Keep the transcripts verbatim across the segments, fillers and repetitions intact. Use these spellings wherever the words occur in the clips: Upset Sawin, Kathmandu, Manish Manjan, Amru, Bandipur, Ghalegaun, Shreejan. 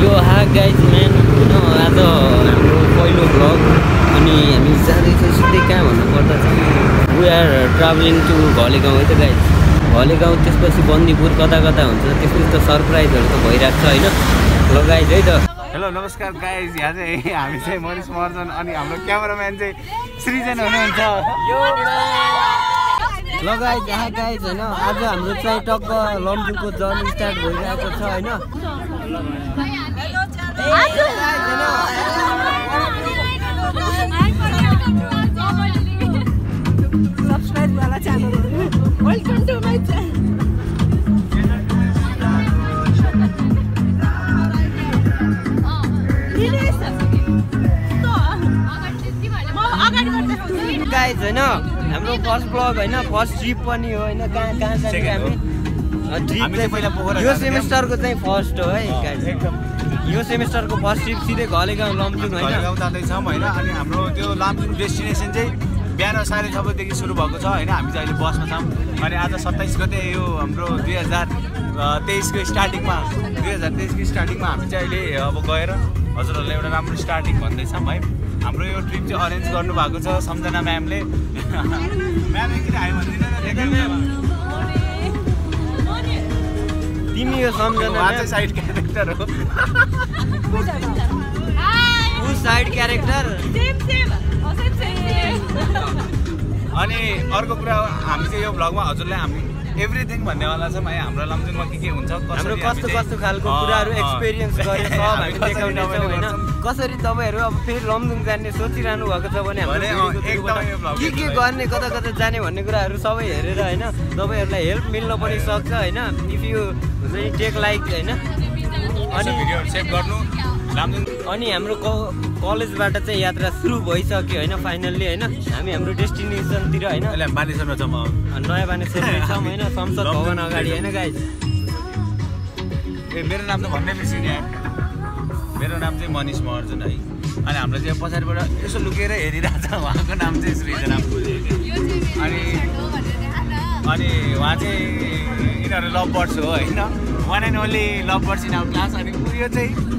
Yo, hi guys, man. You know, as a Amru vlog, we are traveling to Ghalegaun with the guys. Ghalegaun, this person Bandipur, kata kata. So this is the surprise. So boy, raksa, you know. Hello guys, hey the. Hello, namaskar guys. Yaar, I'm say Manish Manjan, and I'm the cameraman say Shreejan, Yo. Hello guys, hi guys, I know. Today I'm going to talk about London's journey start. Hello guys, I know. Subscribe to our channel. Welcome to my channel. Guys, I know. हाम्रो first blog हैन first trip पनि हो हैन कहाँ कहाँ जाने हामी trip चाहिँ पहिला पोखरा यो सेमेस्टर को चाहिँ फर्स्ट हो है गाइस एकदम यो सेमेस्टर को फर्स्ट ट्रिप सिधै Ghalegaun लमजुङ हैन Ghalegaun जादै छम हैन अनि हाम्रो त्यो लमजुङ डेस्टिनेसन चाहिँ बिहान साढे छ बजे देखि सुरु भएको छ हैन हामी चाहिँ अहिले बसमा छम अनि आज सत्ताइस गते यो हाम्रो दुई हजार तेइस को स्टार्टिंग मा दुई हजार तेइस को स्टार्टिंग मा हामी चाहिँ अहिले अब गएर हजुरहरुलाई एउटा राम्रो स्टार्टिंग भन्दै छम है हाम्रो यो ट्रिप चाहिँ अरेन्ज गर्नु भएको छ सम्झना म्यामले म्याम एकरी आइ भन्दिन न देख्ने तिमी यो सम्झना म्याम साइड क्यारेक्टर हो उ साइड क्यारेक्टर सेम सेम असेम सेम अनि अर्को कुरा हामी चाहिँ यो भ्लगमा हजुरलाई हामी एभ्रीथिङ भन्ने वाला छम है हाम्रो लमजुङमा के के हुन्छ कसरी हाम्रो कस्तो कस्तो खालको कुराहरु एक्सपीरियन्स गरे सब हामी देखाउने छौ हैन कसरी तपाईहरु अब फेरि लमजुङ जान्ने सोचिरानु भएको छ भने हामीले एकदमै के के गर्ने कता कता जाने भन्ने कुराहरु सबै हेरेर हैन तपाईहरुलाई हेल्प मिल्न पनि सक्छ हैन इफ यु टेक लाइक हैन अनि भिडियोहरु सेभ गर्नु लमजुङ अनि हाम्रो कलेजबाट चाहिँ यात्रा सुरु भइसक्यो हैन फाइनली हैन हामी हाम्रो डेस्टिनेसन तिर हैन अहिले हामी बानेश्वरमा छम नयाँ बानेश्वरमा छम हैन संसद भवन अगाडि हैन गाइस ए मेरो नाम त भन्नै बिर्सिने यार मेरो नाम चाहिँ मनीष महर्जन है अनि हाम्रो चाहिँ पछाडीबाट यसो लुकेर हेरिराछ उहाँको नाम चाहिँ श्रीजन आफू अनि अनि उहाँ चाहिँ यिनीहरु लभ बर्ड्स हो हैन one and only love birds in our class अनि उयो चाहिँ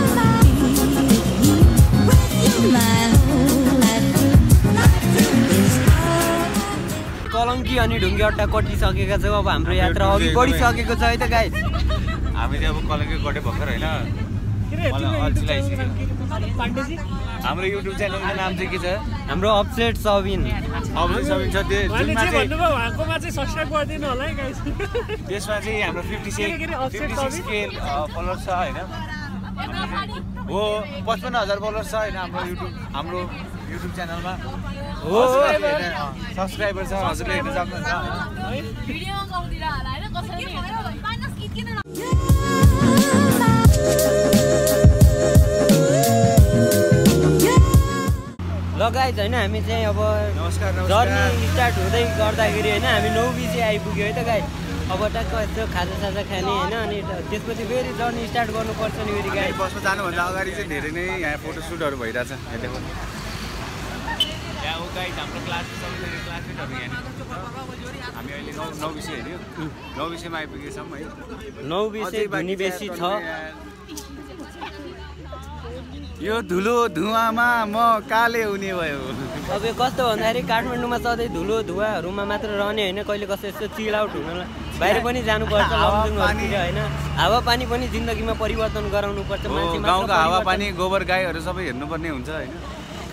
यो कलंकी अनि ढुङ्गेहट्टा कटिसकेका छौं अब हाम्रो यात्रा अघि बढिसकेको छ है त गाइस हामी चाहिँ अब कलंकी कटे भर्खर हैन हाम्रो युट्युब च्यानलको नाम चाहिँ के छ हाम्रो अपसेट सबिन अपसेट सबिन छ त्यसमा चाहिँ वहाकोमा चाहिँ सब्स्क्राइब गर्दिनु होला है गाइस त्यसमा चाहिँ हाम्रो छप्पन्न छप्पन्न के फलोअर छ हैन हो पचपन्न हजार फलोअर्स छ हैन हाम्रो युट्युब हाम्रो युट्युब च्यानलमा हो सब्स्क्राइबर छ हजुरले हेर्न सक्नुहुन्छ है भिडियोमा गाउँदिरा होला हैन कसरी पाँच गीत किन ल गाइस हैन हामी चाहिँ अब नमस्कार नमस्कार जर्नी स्टार्ट हुँदै गर्दाखेरि हैन हामी नौ बजे आइपुग्यो है त गाइस अब टक्क यस्तो खाजा साजा खाने हैन अनि त्यसपछि फेरि जर्नी स्टार्ट गर्नुपर्छ नि फेरि गाइस बसमा जानुभन्दा अगाडि चाहिँ धेरै नै यहाँ फोटोशूटहरु भइराछ यहाँ देखो यहाँ हो गाइस हाम्रो क्लासको सबै क्लासमेटहरु यहाँ हामी अहिले नौ विषय हेर्यो नौ विषयमा आइपुगेछौँ है नौ विषय धुनी बेसी छ यो धुलो धुवामा म काले हुने भयो अब कस्तो भन्दाखेरि काठमाडौँमा सधैँ धुलो धुवाहरुमा मात्र रहने हैन कहिले कसो यस्तो चिल आउट हुन बाहिर पनि जानु पर्छ लमजुङहरुतिर हैन हावा पानी पनि जिन्दगीमा परिवर्तन गराउनु पर्छ मान्छे मात्र गाउँको हावा पानी गोबर गाईहरु सबै हेर्नु पर्ने हुन्छ हैन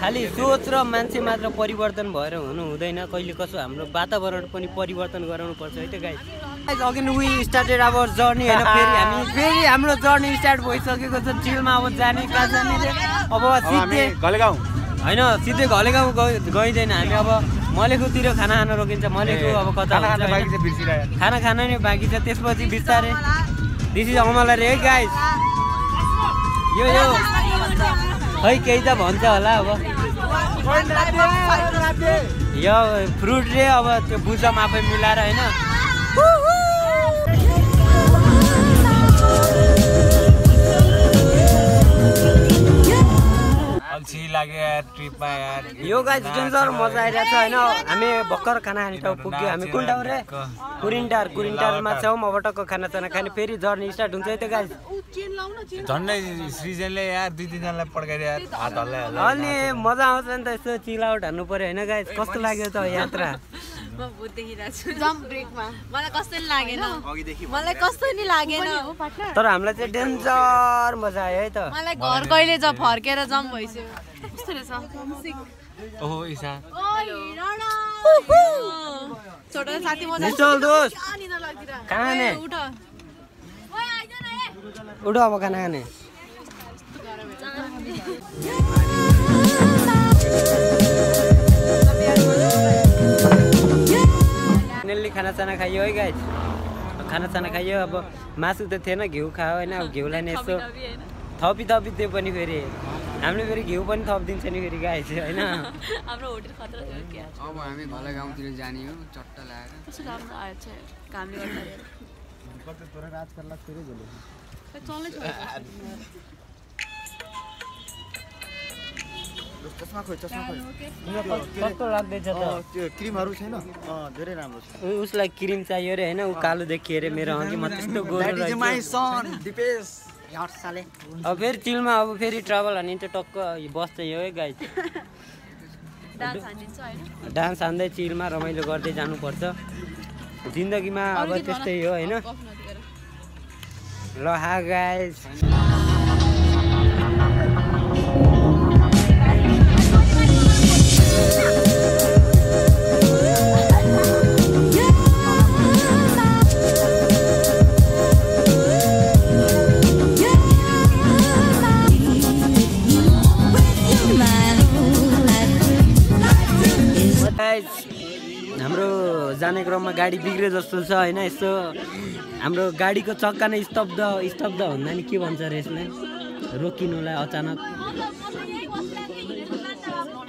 खाली सोच र मान्छे मात्र परिवर्तन भएर हुनु हुँदैन कहिले कसो हाम्रो वातावरण पनि परिवर्तन गराउनु पर्छ है त guys guys again we started our journey हैन फेरि हामी फेरि हाम्रो जर्नी स्टार्ट भइसकेको छ चिलमा अब जाने कहाँ जाने अब सिधै Ghalegaun हैन सिधै Ghalegaun गइदैन हामी अब मलेखुतिर खाना खान रोकिन्छ मलेखु अब कता खाना बाँकी छ बिर्सिरायो खाना खान नै बाँकी छ त्यसपछि बिस्तारै दिस इज अमला रे गाइस यो यो है कहीं तो भन्छ होला अब यो फ्रुट रे अब त्यो बुझम आफै मिलाएर हैन अल्छी लाग्यो यार ट्रिपमा यार यो गाइस डेन्जर मजा आइरहेछ हैन हामी भक्कर खाना खाने ठाउँ पुग्यो हामी कुन ठाउँ रे कुरिन्टार कुरिन्टारमा छौ म बटकको खाना चाना खाने फेरि जर्नी स्टार्ट हुन्छ है त गाइस चेन लाउन चेन झन्नै श्रीजनले यार दुई तीन जनालाई पड्काएर यार हात हल्ला अनि मजा आउँछ नि त यस्तो चिल आउट हान्नु पर्यो हैन गाइस कस्तो लाग्यो त यात्रा म भुत देखिरा छु जम्प ब्रेकमा मलाई कस्तो नि लागेन अघि देखि मलाई कस्तो नि लागेन तर हामीलाई चाहिँ डेन्जर मजा आयो है त मलाई घर कहिले ज फर्केर जम भइसक्यो कस्तो रहेछ ओहो ईसा ओइ राणा छोटो साथी मजा चल दोस्त कहाँ ने उठ ओइ आइज न ए उठ अब खाना खाने कस्तो गरम छ फाइनली खाना चाना खाइयो है गाइस खाना चाना खाइयो अब मासु त थिएन घिउ खायो हैन अब घिउलाई नि यसो थपी थपी त्यो पनि फेरि हामीले फेरि घिउ पनि थप दिन्छ नि फेरि गाइस हैन हाम्रो होटल खतरा छ के अब हामी घलेगाउँतिर जाने हो चट्ट लागेर कस्तो राम्रो आएछ कामले गर्दा कति तोर रात करला फेरि झले चल्नै छ चस्मा खोइ चस्मा खोइ कस्तो लाग्दै छ त त्यो क्रिमहरु छैन अ धेरै राम्रो छ उसलाई क्रिम चाहियो रे हैन उ कालो देखिए रे मेरो अघि म त्यस्तो गोरो रहेछ माइ सन दिपेश यार साले अब फेरि चिलमा अब फेरि ट्राभल अनि त टक्क बस चाहिँ हो है गाइस डान्स हान्दिन्छु हैन डान्स हान्दै चिलमा रमाइलो गर्दै जानु पर्छ जिन्दगीमा अब त्यस्तै हो हैन ल हा गाइस हाम्रो जाने क्रममा गाडी बिग्रे जस्तो छ हैन यस्तो हाम्रो गाडीको चक्का नै स्तब्ध स्तब्ध भन्दा नि के भन्छ रे यसले रोकिनुलाई अचानक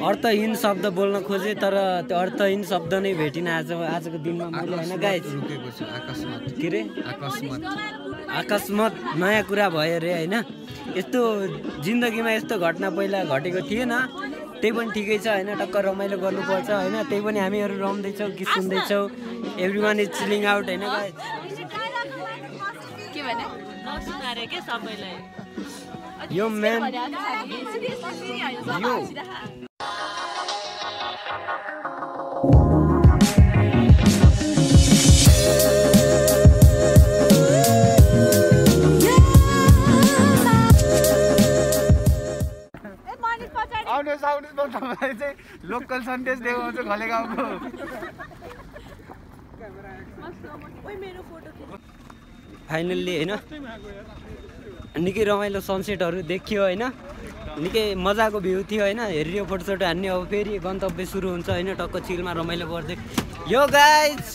अर्थहीन शब्द बोल्न खोजे तर त्यो अर्थहीन शब्द नै भेटिन आज आजको दिनमा मैले हैन गाइस रोकेको छु आकस्मत के रे आकस्मत आकस्मत नयाँ कुरा भयो रे हैन यस्तो जिन्दगीमा यस्तो घटना पहिला घटेको थिएन त्यही पनि ठिकै छ हैन टक्क रमाइलो गर्नुपर्छ हैन त्यही पनि हामीहरु रम्दै छौ गीत सुन्दै छौ एभ्रीवन इज चिलिङ आउट हैन गाइस के भने नसुना रे के सबैलाई यो मेन यो लोकल सन्देश देखाउँछ घलेगाउँको फाइनल्ली हैन निकै रमाइलो सनसेटहरू देखियो हैन निकै मजाको भ्यू थियो हैन हेरियो फोटोसोट हान्ने अब फेरि गन्तव्य सुरु हुन्छ हैन टक्क चिलमा रमाइलो गर्दै यो गाइस